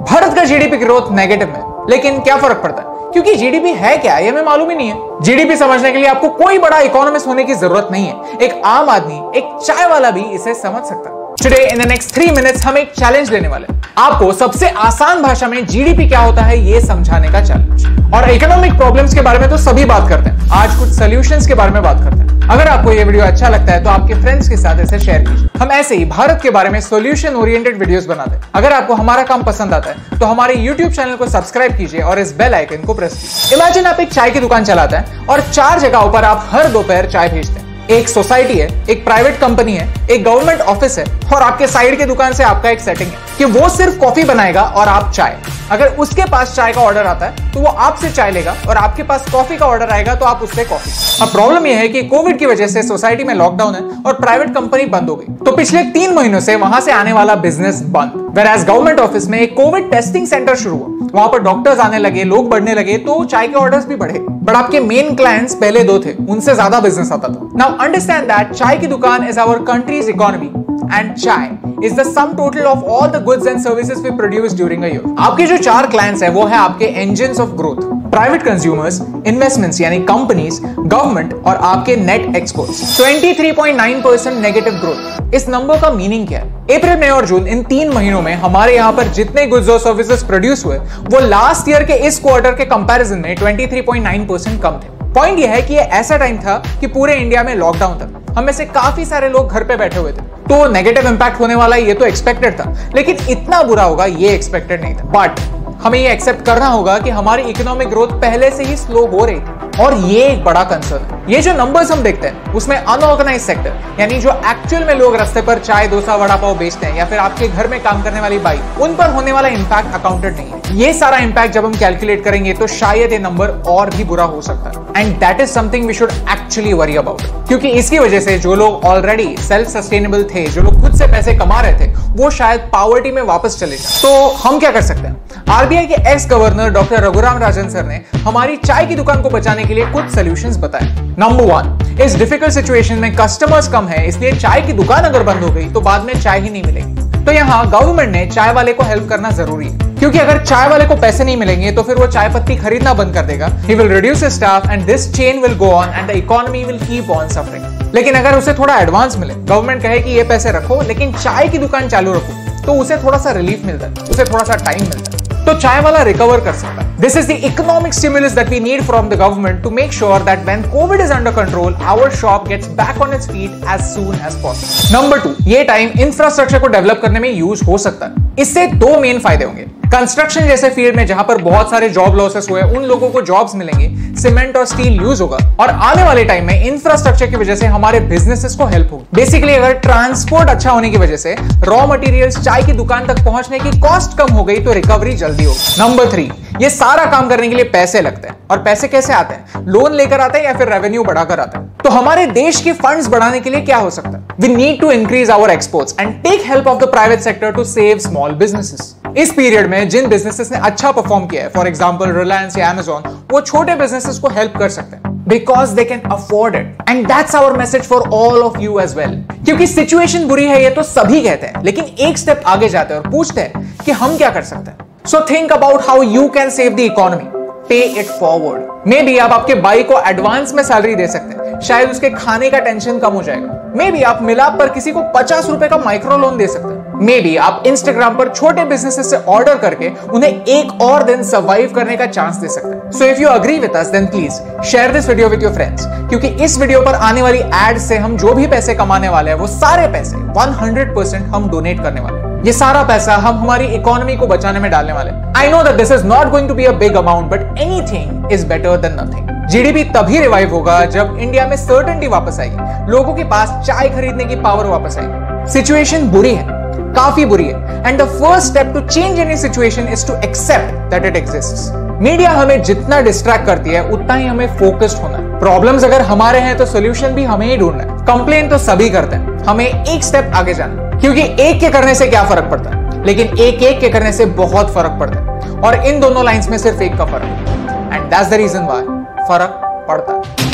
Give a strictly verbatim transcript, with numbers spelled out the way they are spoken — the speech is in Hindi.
भारत का जीडीपी ग्रोथ नेगेटिव है, लेकिन क्या फर्क पड़ता है, क्योंकि जीडीपी है क्या ये हमें मालूम ही नहीं है। जीडीपी समझने के लिए आपको कोई बड़ा इकोनॉमिस्ट होने की जरूरत नहीं है, एक आम आदमी, एक चाय वाला भी इसे समझ सकता है। Today in the next three minutes हम एक चैलेंज लेने वाले हैं, आपको सबसे आसान भाषा में जीडीपी क्या होता है ये समझाने का चैलेंज। और इकोनॉमिक प्रॉब्लम्स के बारे में तो सभी बात करते हैं, आज कुछ सॉल्यूशंस के बारे में बात करते हैं। अगर आपको ये वीडियो अच्छा लगता है तो आपके फ्रेंड्स के साथ इसे शेयर कीजिए। हम ऐसे ही भारत के बारे में सॉल्यूशन ओरिएंटेड वीडियोस बनाते हैं। अगर आपको हमारा काम पसंद आता है तो हमारे यूट्यूब चैनल को सब्सक्राइब कीजिए और इस बेल आइकन को प्रेस कीजिए। इमेजिन आप एक चाय की दुकान चलाते हैं और चार जगहों पर आप हर दोपहर चाय भेजते हैं। एक सोसाइटी है, एक प्राइवेट कंपनी है, एक गवर्नमेंट ऑफिस है और आपके साइड की दुकान से आपका एक सेटिंग है कि वो सिर्फ कॉफी बनाएगा और आप चाय। अगर उसके पास चाय का ऑर्डर आता है तो वो आपसे चाय लेगा और आपके पास कॉफी का ऑर्डर आएगा तो आप उससे कॉफी। अब प्रॉब्लम यह है कि कोविड की वजह से सोसाइटी में लॉकडाउन है और प्राइवेट कंपनी बंद हो गई, तो पिछले तीन महीनों से वहां से आने वाला बिजनेस बंद। Whereas गवर्नमेंट ऑफिस में एक कोविड टेस्टिंग सेंटर शुरू हुआ, वहां पर डॉक्टर्स आने लगे, लोग बढ़ने लगे, तो चाय के ऑर्डर्स भी बढ़े। बट आपके मेन क्लाइंट्स पहले दो थे, उनसे ज्यादा बिजनेस आता था। नाउ अंडरस्टैंड दैट चाय की दुकान is our country's economy and chai is the sum total of all the goods and services we produce during a year. आपके जो चार clients हैं वो है आपके engines of growth, private consumers, investments यानी companies, government और आपके net exports. तेईस पॉइंट नौ परसेंट negative growth. इस number का meaning क्या है? अप्रैल, मई और जून इन तीन महीनों में हमारे यहाँ पर जितने goods और services produce हुए वो लास्ट ईयर के इस क्वार्टर के कंपैरिजन में तेईस पॉइंट नौ परसेंट कम थे। पॉइंट यह है कि ये ऐसा टाइम था कि पूरे इंडिया में लॉकडाउन था, हम में से काफी सारे लोग घर पे बैठे हुए थे, तो नेगेटिव इंपैक्ट होने वाला ये तो एक्सपेक्टेड था, लेकिन इतना बुरा होगा ये एक्सपेक्टेड नहीं था। बट हमें ये एक्सेप्ट करना होगा कि हमारी इकोनॉमिक ग्रोथ पहले से ही स्लो हो रही थी और ये एक बड़ा कंसर्न है। ये जो नंबर्स हम देखते हैं उसमें अनऑर्गेनाइज सेक्टर यानी जो एक्चुअल में लोग रास्ते पर चाय, डोसा, वड़ा पाव बेचते हैं या फिर आपके घर में काम करने वाली बाई, उन पर होने वाला इम्पैक्ट अकाउंटेड नहीं है। ये सारा इम्पैक्ट जब हम कैलकुलेट करेंगे तो शायद ये नंबर और भी बुरा हो सकता है, and that is something we should actually worry about, क्योंकि इसकी वजह से जो लोग ऑलरेडी सेल्फ सस्टेनेबल थे, जो लोग खुद से पैसे कमा रहे थे, वो शायद पावर्टी में वापस चले जाए। तो हम क्या कर सकते हैं? आरबीआई के ex governor doctor Raghuram Rajan sir ने हमारी चाय की दुकान को बचाने के लिए कुछ सॉल्यूशंस बताए। नंबर वन, इस डिफिकल्ट सिचुएशन में कस्टमर्स कम है, इसलिए चाय की दुकान अगर बंद हो गई तो बाद में चाय ही नहीं मिलेगी, तो यहाँ गवर्नमेंट ने चाय वाले को हेल्प करना जरूरी है, क्योंकि अगर चाय वाले को पैसे नहीं मिलेंगे तो फिर वो चाय पत्ती खरीदना बंद कर देगा। He will reduce his staff and this chain will go on and the economy will keep on suffering. लेकिन अगर उसे थोड़ा एडवांस मिले, गवर्नमेंट कहे कि ये पैसे रखो लेकिन चाय की दुकान चालू रखो, तो उसे थोड़ा सा रिलीफ मिलता है, उसे थोड़ा सा टाइम मिलता है, तो चाय वाला रिकवर कर सकता है। This is the economic stimulus that we need from the government to make sure that when COVID is under control our shop gets back on its feet as soon as possible. Number two, ये टाइम इंफ्रास्ट्रक्चर को डेवलप करने में यूज हो सकता है। इससे दो मेन फायदे होंगे। कंस्ट्रक्शन जैसे फील्ड में जहां पर बहुत सारे जॉब लॉसेस हुए उन लोगों को जॉब्स मिलेंगे, सीमेंट और स्टील यूज होगा और आने वाले टाइम में इंफ्रास्ट्रक्चर की वजह से हमारे बिजनेसेस को हेल्प होगी। बेसिकली अगर ट्रांसपोर्ट अच्छा होने की वजह से रॉ मटेरियल्स चाय की दुकान तक पहुंचने की कॉस्ट कम हो गई तो रिकवरी जल्दी होगी। नंबर थ्री, ये सारा काम करने के लिए पैसे लगते हैं और पैसे कैसे आते हैं? लोन लेकर आते हैं या फिर रेवेन्यू बढ़ाकर आते हैं। तो हमारे देश के फंड्स बढ़ाने के लिए क्या हो सकता है? We need to increase our exports and take help of the private sector to save small businesses. इस पीरियड में जिन बिजनेसेस ने अच्छा परफॉर्म किया है, फॉर एग्जांपल रिलायंस या अमेज़ॉन, वो छोटे बिजनेसेस को हेल्प कर सकते हैं because they can afford it, and that's our message for all of you as well. क्योंकि सिचुएशन बुरी है ये तो सभी कहते हैं, लेकिन एक स्टेप आगे जाते हैं और पूछते हैं कि हम क्या कर सकते हैं। So think about how you can save the economy, pay it forward. Maybe आप आपके भाई को एडवांस में सैलरी दे सकते हैं, शायद उसके खाने का टेंशन कम हो जाएगा। मे बी आप मिलाप पर किसी को पचास रुपए का माइक्रो लोन दे सकते हैं। मे बी आप इंस्टाग्राम पर छोटे बिजनेसेस से ऑर्डर करके उन्हें एक और दिन सर्वाइव करने का चांस दे सकते हैं। So if you agree with us then please share this video with your friends, क्योंकि इस वीडियो पर आने वाली एड से हम जो भी पैसे कमाने वाले हैं वो सारे पैसे सौ परसेंट हम डोनेट करने वाले हैं। ये सारा पैसा हम हमारी इकोनॉमी को बचाने में डालने वाले हैं। I know that this is not going to be a big amount but anything is better than nothing. GDP तभी रिवाइव होगा जब इंडिया में सर्टेनिटी वापस आएगी, लोगों के पास चाय खरीदने की पावर वापस आएगी। सिचुएशन बुरी है, काफी बुरी है, and the first step to change any situation is to accept that it exists. Media हमें जितना डिस्ट्रैक्ट करती है उतना ही हमें फोकस्ड होना है। प्रॉब्लम्स अगर हमारे हैं तो सॉल्यूशन भी हमें ही ढूंढना है। कंप्लेन तो सभी करते हैं, हमें एक स्टेप आगे जाना है, क्योंकि एक के करने से क्या फर्क पड़ता है, लेकिन एक एक के करने से बहुत फर्क पड़ता है और इन दोनों लाइंस में सिर्फ एक का फर्क है, and that's the reason why फर्क पड़ता है।